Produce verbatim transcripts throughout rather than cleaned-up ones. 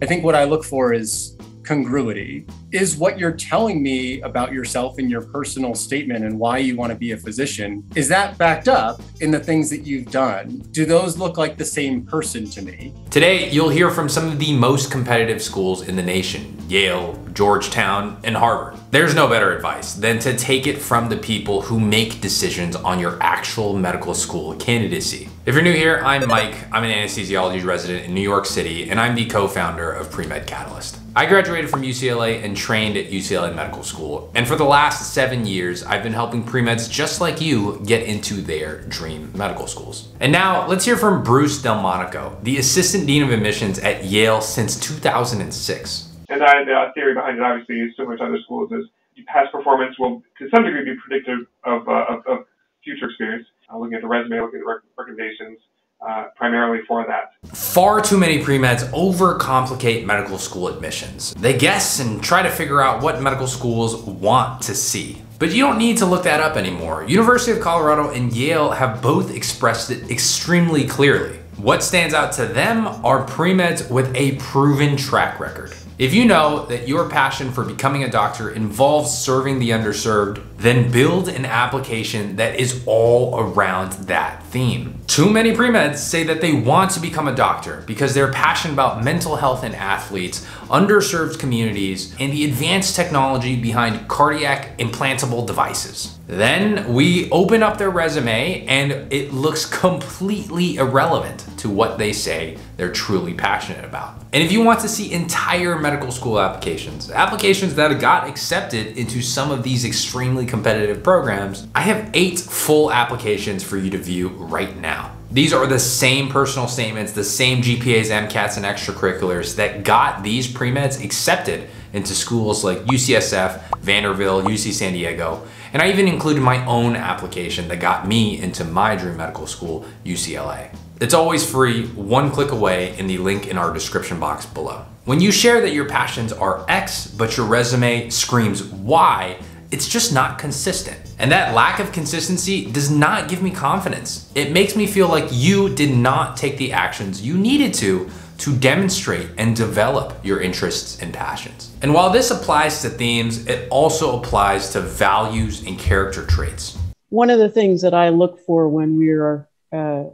I think what I look for is congruity. Is what you're telling me about yourself in your personal statement and why you want to be a physician, is that backed up in the things that you've done? Do those look like the same person to me? Today, you'll hear from some of the most competitive schools in the nation, Yale, Georgetown, and Harvard. There's no better advice than to take it from the people who make decisions on your actual medical school candidacy. If you're new here, I'm Mike. I'm an anesthesiology resident in New York City, and I'm the co-founder of Pre-Med Catalyst. I graduated from U C L A and trained at U C L A Medical School. And for the last seven years, I've been helping pre-meds just like you get into their dream medical schools. And now let's hear from Bruce Delmonico, the Assistant Dean of Admissions at Yale since two thousand six. And I, the theory behind it, obviously, is similar to other schools, is past performance will, to some degree, be predictive of, uh, of, of future experience. Uh, looking at the resume, looking at the rec recommendations, uh, primarily for that. Far too many pre-meds overcomplicate medical school admissions. They guess and try to figure out what medical schools want to see. But you don't need to look that up anymore. University of Colorado and Yale have both expressed it extremely clearly. What stands out to them are pre-meds with a proven track record. If you know that your passion for becoming a doctor involves serving the underserved, then build an application that is all around that theme. Too many pre-meds say that they want to become a doctor because they're passionate about mental health in athletes, underserved communities, and the advanced technology behind cardiac implantable devices. Then we open up their resume and it looks completely irrelevant to what they say they're truly passionate about. And if you want to see entire medical school applications, applications that got accepted into some of these extremely competitive programs, I have eight full applications for you to view right now. These are the same personal statements, the same G P As, MCATs, and extracurriculars that got these pre-meds accepted into schools like U C S F, Vanderbilt, U C San Diego, and I even included my own application that got me into my dream medical school, U C L A. It's always free, one click away, in the link in our description box below. When you share that your passions are X, but your resume screams Y, it's just not consistent. And that lack of consistency does not give me confidence. It makes me feel like you did not take the actions you needed to to demonstrate and develop your interests and passions. And while this applies to themes, it also applies to values and character traits. One of the things that I look for when we are uh,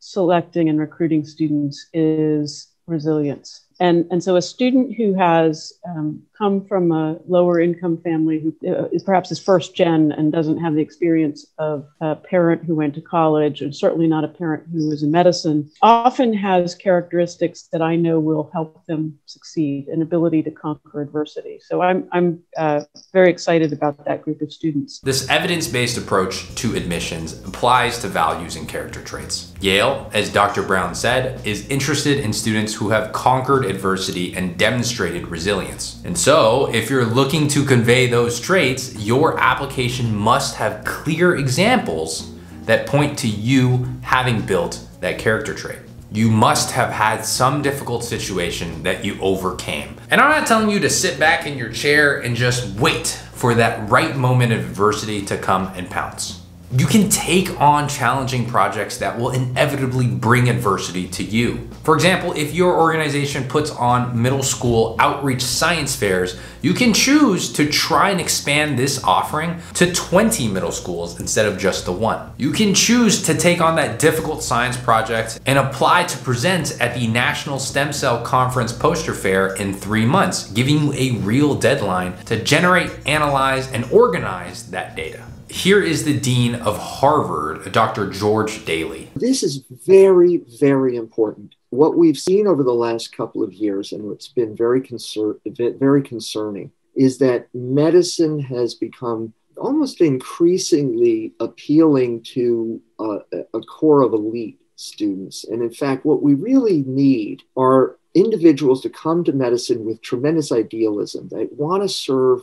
selecting and recruiting students is resilience. And, and so a student who has um, come from a lower income family, who uh, is perhaps his first gen and doesn't have the experience of a parent who went to college, and certainly not a parent who was in medicine, often has characteristics that I know will help them succeed, an ability to conquer adversity. So I'm, I'm uh, very excited about that group of students. This evidence-based approach to admissions applies to values and character traits. Yale, as Doctor Brown said, is interested in students who have conquered adversity and demonstrated resilience. And so if you're looking to convey those traits, your application must have clear examples that point to you having built that character trait. You must have had some difficult situation that you overcame. And I'm not telling you to sit back in your chair and just wait for that right moment of adversity to come and pounce. You can take on challenging projects that will inevitably bring adversity to you. For example, if your organization puts on middle school outreach science fairs, you can choose to try and expand this offering to twenty middle schools instead of just the one. You can choose to take on that difficult science project and apply to present at the National Stem Cell Conference poster fair in three months, giving you a real deadline to generate, analyze, and organize that data. Here is the Dean of Harvard, Doctor George Daley. This is very, very important. What we've seen over the last couple of years, and what's been very, concer very concerning, is that medicine has become almost increasingly appealing to uh, a core of elite students. And in fact, what we really need are individuals to come to medicine with tremendous idealism. They want to serve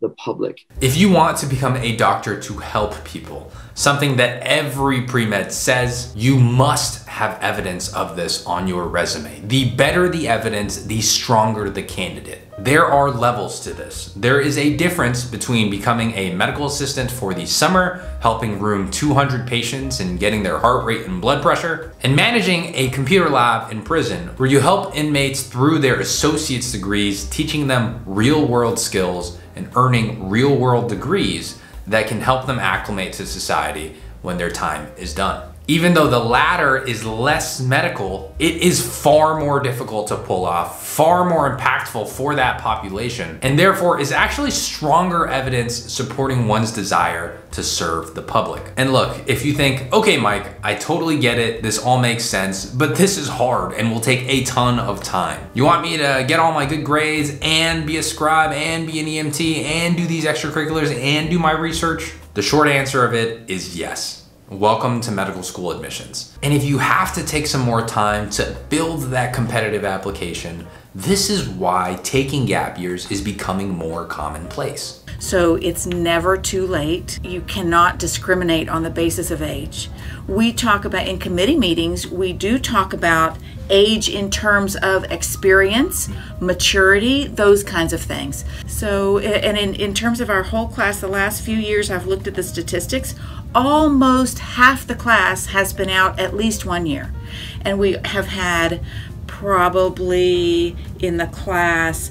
the public. If you want to become a doctor to help people, something that every pre-med says, you must have evidence of this on your resume. The better the evidence, the stronger the candidate. There are levels to this. There is a difference between becoming a medical assistant for the summer, helping room two hundred patients and getting their heart rate and blood pressure, and managing a computer lab in prison where you help inmates through their associate's degrees, teaching them real-world skills and earning real-world degrees that can help them acclimate to society when their time is done. Even though the latter is less medical, it is far more difficult to pull off, far more impactful for that population, and therefore is actually stronger evidence supporting one's desire to serve the public. And look, if you think, okay, Mike, I totally get it, this all makes sense, but this is hard and will take a ton of time. You want me to get all my good grades and be a scribe and be an E M T and do these extracurriculars and do my research? The short answer of it is yes. Welcome to medical school admissions. And if you have to take some more time to build that competitive application, this is why taking gap years is becoming more commonplace. So it's never too late. You cannot discriminate on the basis of age. We talk about, in committee meetings, we do talk about age in terms of experience, maturity, those kinds of things. So, and in, in terms of our whole class, the last few years I've looked at the statistics, almost half the class has been out at least one year. And we have had probably in the class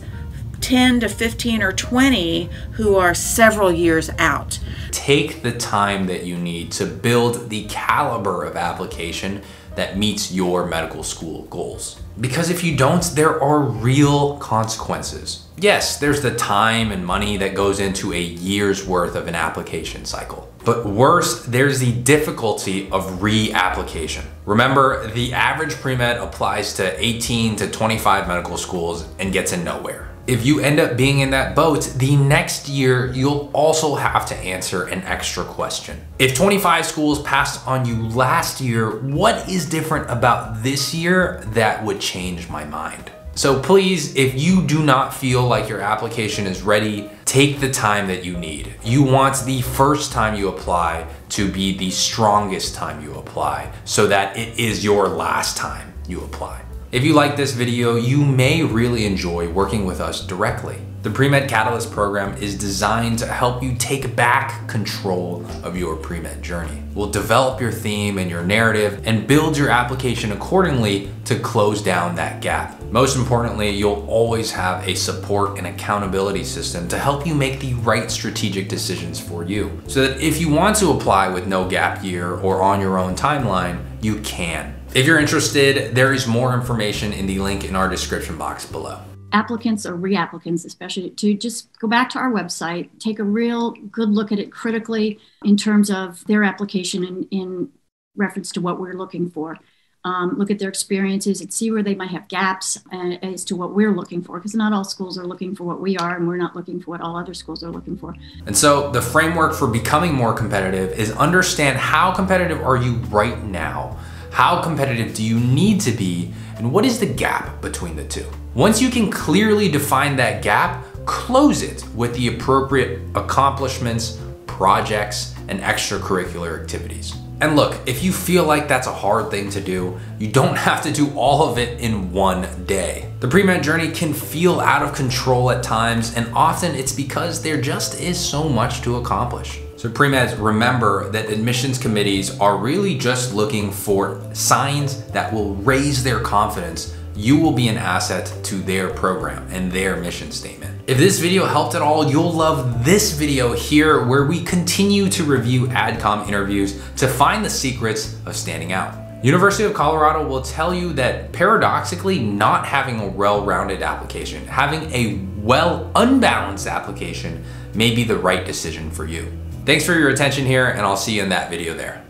ten to fifteen or twenty who are several years out. Take the time that you need to build the caliber of application that meets your medical school goals. Because if you don't, there are real consequences. Yes, there's the time and money that goes into a year's worth of an application cycle. But worse, there's the difficulty of reapplication. Remember, the average pre-med applies to eighteen to twenty-five medical schools and gets in nowhere. If you end up being in that boat, the next year, you'll also have to answer an extra question. If twenty-five schools passed on you last year, what is different about this year that would change my mind? So please, if you do not feel like your application is ready, take the time that you need. You want the first time you apply to be the strongest time you apply, so that it is your last time you apply. If you like this video, you may really enjoy working with us directly. The Pre-Med Catalyst program is designed to help you take back control of your pre-med journey. We'll develop your theme and your narrative and build your application accordingly to close down that gap. Most importantly, you'll always have a support and accountability system to help you make the right strategic decisions for you, so that if you want to apply with no gap year or on your own timeline, you can. If you're interested, there is more information in the link in our description box below. Applicants or reapplicants, especially, to just go back to our website, take a real good look at it critically in terms of their application in, in reference to what we're looking for. Um, look at their experiences and see where they might have gaps as to what we're looking for, because not all schools are looking for what we are, and we're not looking for what all other schools are looking for. And so the framework for becoming more competitive is understand how competitive are you right now? How competitive do you need to be? And what is the gap between the two? Once you can clearly define that gap, close it with the appropriate accomplishments, projects, and extracurricular activities. And look, if you feel like that's a hard thing to do, you don't have to do all of it in one day. The pre-med journey can feel out of control at times, and often it's because there just is so much to accomplish. So pre-meds, remember that admissions committees are really just looking for signs that will raise their confidence. You will be an asset to their program and their mission statement. If this video helped at all, you'll love this video here, where we continue to review AdCom interviews to find the secrets of standing out. University of Colorado will tell you that paradoxically, not having a well-rounded application, having a well-unbalanced application may be the right decision for you. Thanks for your attention here, and I'll see you in that video there.